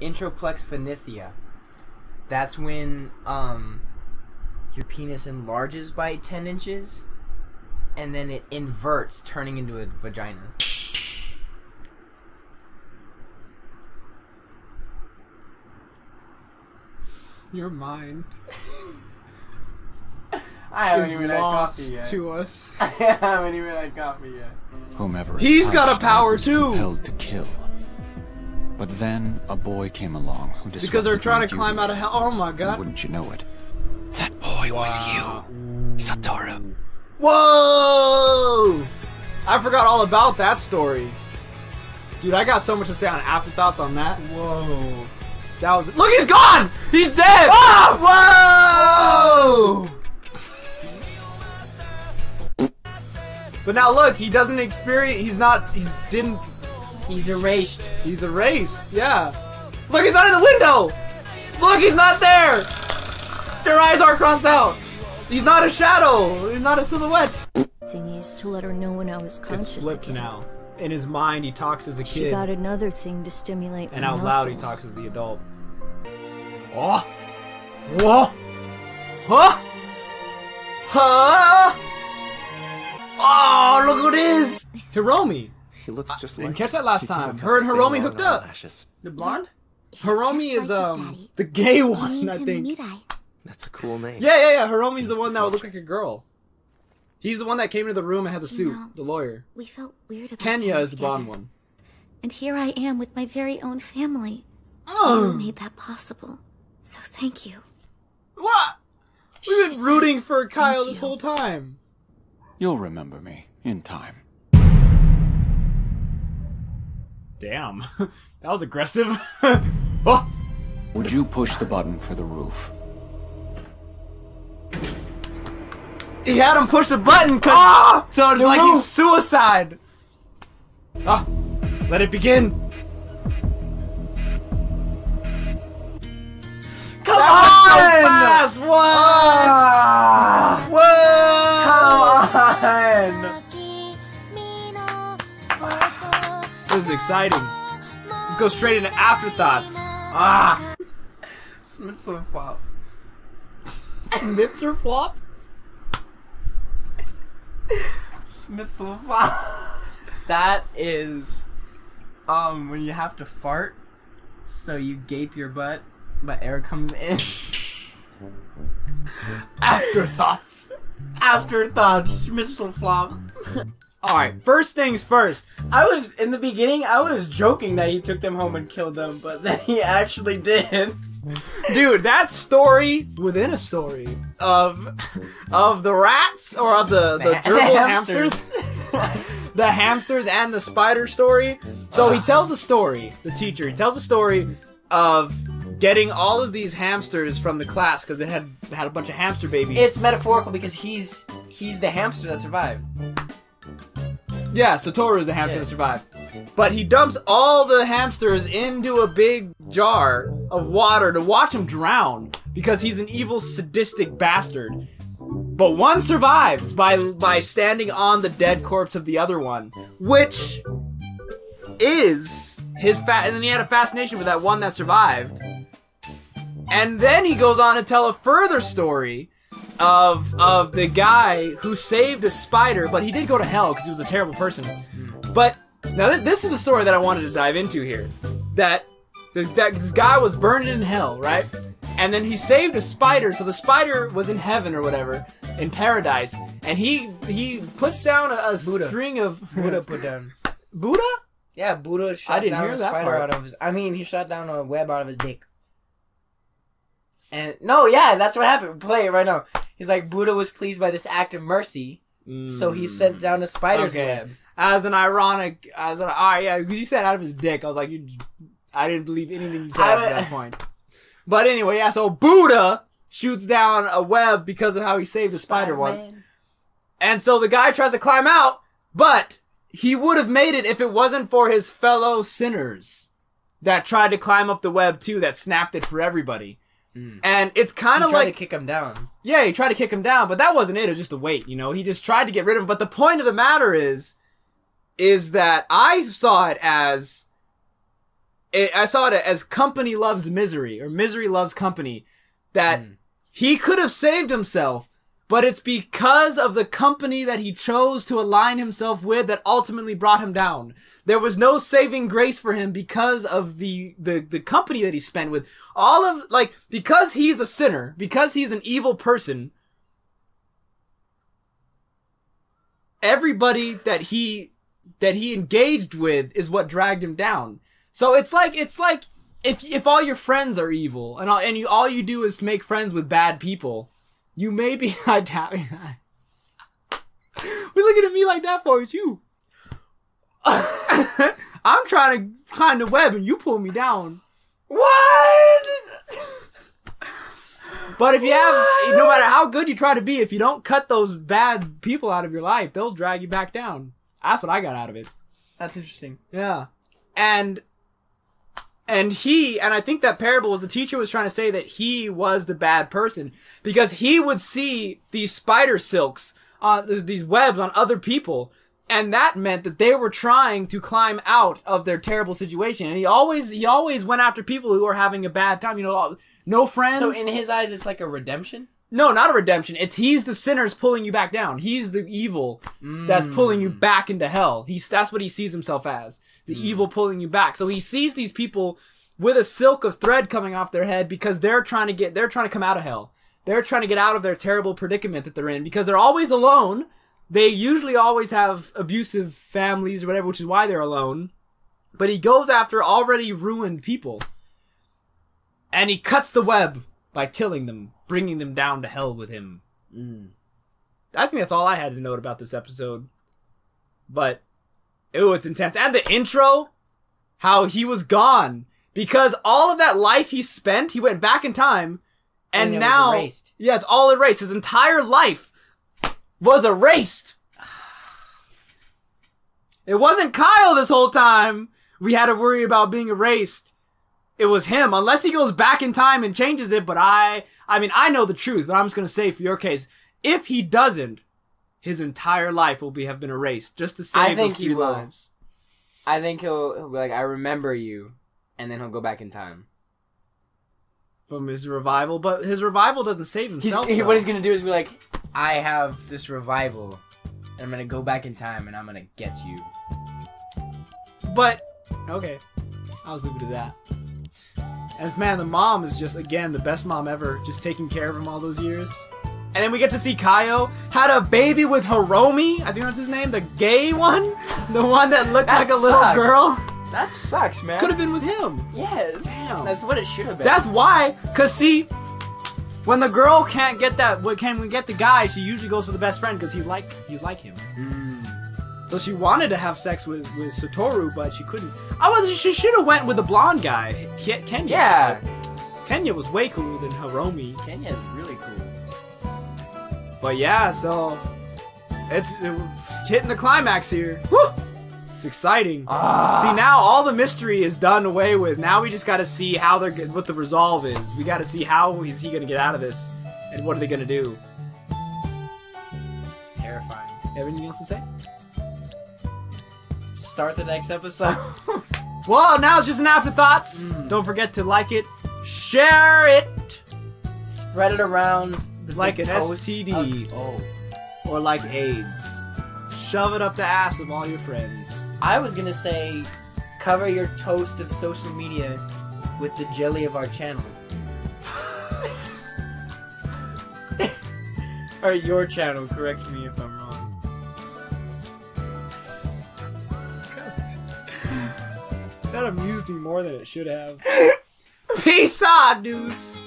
introplex phenithia. That's when your penis enlarges by 10 inches, and then it inverts, turning into a vagina. Your mind I haven't even had coffee yet. To us. I haven't even had coffee yet. Whomever he's got a power too. Compelled to kill. But then a boy came along who disrupted. Because they're trying to climb out of hell. Oh my god! And wouldn't you know it? That boy was you, Satoru. Whoa! I forgot all about that story. Dude, I got so much to say on afterthoughts on that. Whoa! That was. Look, he's gone. He's dead. Oh! Whoa! But now look, he doesn't experience, he's erased. He's erased, yeah. Look, he's not in the window! Look, he's not there! Their eyes are crossed out! He's not a shadow! He's not a silhouette! Thing is to let her know when I was conscious. It's flipped again. Now. In his mind, he talks as a kid. She got another thing to stimulate. And out loud, he talks as the adult. Oh! Whoa! Huh? Huh? Oh, look who it is! Hiromi! He looks just like... Didn't catch that last time. Her and Hiromi hooked up. The blonde? Hiromi is, the gay one, I think. That's a cool name. Yeah, yeah, yeah. Hiromi's the one that would look like a girl. He's the one that came into the room and had the suit. The lawyer. We felt weird about Kenya is the blonde one. And here I am with my very own family. Oh! You made that possible. So thank you. What? We've been rooting for Kayo this whole time. You'll remember me in time. Damn. That was aggressive. Oh. Would you push the button for the roof? He had him push the button cause so it's like he's suicide. Ah, let it begin. Come that on! So fast. What? What? This is exciting. Let's go straight into afterthoughts. Ah! Smits or flop. Smits or flop? Smits or flop. That is when you have to fart, so you gape your butt, but air comes in. Afterthoughts. Afterthoughts, Schmitzelflop. Alright, first things first. In the beginning, I was joking that he took them home and killed them, but then he actually did. Dude, that story within a story of the rats, or of the gerbil hamsters. The hamsters and the spider story. So he tells the story, the teacher, he tells the story of getting all of these hamsters from the class because they had a bunch of hamster babies. It's metaphorical because he's the hamster that survived. Yeah, Satoru is the hamster that survived. But he dumps all the hamsters into a big jar of water to watch him drown because he's an evil, sadistic bastard. But one survives by standing on the dead corpse of the other one, which is his and then he had a fascination with that one that survived. And then he goes on to tell a further story of the guy who saved a spider, but he did go to hell because he was a terrible person. But now this is the story that I wanted to dive into here. That this guy was burned in hell, right? And then he saved a spider, so the spider was in heaven or whatever, in paradise. And he puts down a string of Buddha put down. Buddha? Yeah, Buddha shot down a spider out of his... I mean, he shot down a web out of his dick. And no, yeah, that's what happened. Play it right now. He's like, Buddha was pleased by this act of mercy, so he sent down a spider's web. As an ironic, alright, yeah, because you said out of his dick. I was like, I didn't believe anything you said at that point. But anyway, yeah, so Buddha shoots down a web because of how he saved a spider once. And so the guy tries to climb out, but he would have made it if it wasn't for his fellow sinners that tried to climb up the web too, that snapped it for everybody. And it's kind of like... He tried to kick him down. Yeah, he tried to kick him down, but that wasn't it. It was just a weight, you know? He just tried to get rid of him. But the point of the matter is that I saw it as I saw it as company loves misery, or misery loves company, that he could have saved himself, but it's because of the company that he chose to align himself with that ultimately brought him down. There was no saving grace for him because of the company that he spent with. All of, like, because he's a sinner, because he's an evil person, everybody that he engaged with is what dragged him down. So it's like if all your friends are evil and all you do is make friends with bad people, you may be unhappy. We're looking at me like that for you. I'm trying to climb the web and you pull me down. What? But if you have, no matter how good you try to be, if you don't cut those bad people out of your life, they'll drag you back down. That's what I got out of it. That's interesting. Yeah. And I think that parable was the teacher was trying to say that he was the bad person because he would see these spider silks, these webs on other people. And that meant that they were trying to climb out of their terrible situation. And he always went after people who were having a bad time, you know, no friends. So in his eyes, it's like a redemption? No, not a redemption. It's he's the sinner's pulling you back down. He's the evil that's pulling you back into hell. That's what he sees himself as. The evil pulling you back. So he sees these people with a silk of thread coming off their head because they're trying to come out of hell. They're trying to get out of their terrible predicament that they're in because they're always alone. They usually always have abusive families or whatever, which is why they're alone. But he goes after already ruined people. And he cuts the web by killing them, bringing them down to hell with him. I think that's all I had to note about this episode. But, ooh, it's intense. And the intro, how he was gone. Because all of that life he spent, he went back in time. And now, erased. Yeah, it's all erased. His entire life was erased. It wasn't Kyle this whole time. We had to worry about being erased. It was him, unless he goes back in time and changes it, but I mean, I know the truth, but I'm just going to say for your case, if he doesn't, his entire life will have been erased just to save those three lives. I think he'll be like, I remember you, and then he'll go back in time. From his revival, but his revival doesn't save himself. What he's going to do is be like, I have this revival, and I'm going to go back in time, and I'm going to get you. But, okay, I'll just leave it at that. And man, the mom is just, again, the best mom ever, just taking care of him all those years. And then we get to see Kayo had a baby with Hiromi, I think that's his name, the gay one, the one that looked that like a little girl. That sucks, man. Could have been with him. Yeah, damn. That's what it should have been. That's why, because see, when the girl can't get that, when we get the guy, she usually goes for the best friend because he's like him. So she wanted to have sex with Satoru, but she couldn't. She should have went with the blonde guy, Kenya. Yeah. Kenya was way cooler than Hiromi. Kenya's really cool. But yeah, so it's hitting the climax here. Woo! It's exciting. See, now all the mystery is done away with. Now we just got to see what the resolve is. We got to see how is he going to get out of this, and what are they going to do? It's terrifying. You have anything else to say? Start the next episode. Well, now it's just an afterthoughts. Don't forget to like it, share it, spread it around like an STD or like AIDS. Shove it up the ass of all your friends. I was gonna say, cover your toast of social media with the jelly of our channel. Or your channel. Correct me if I'm wrong. That amused me more than it should have. Peace out, dudes.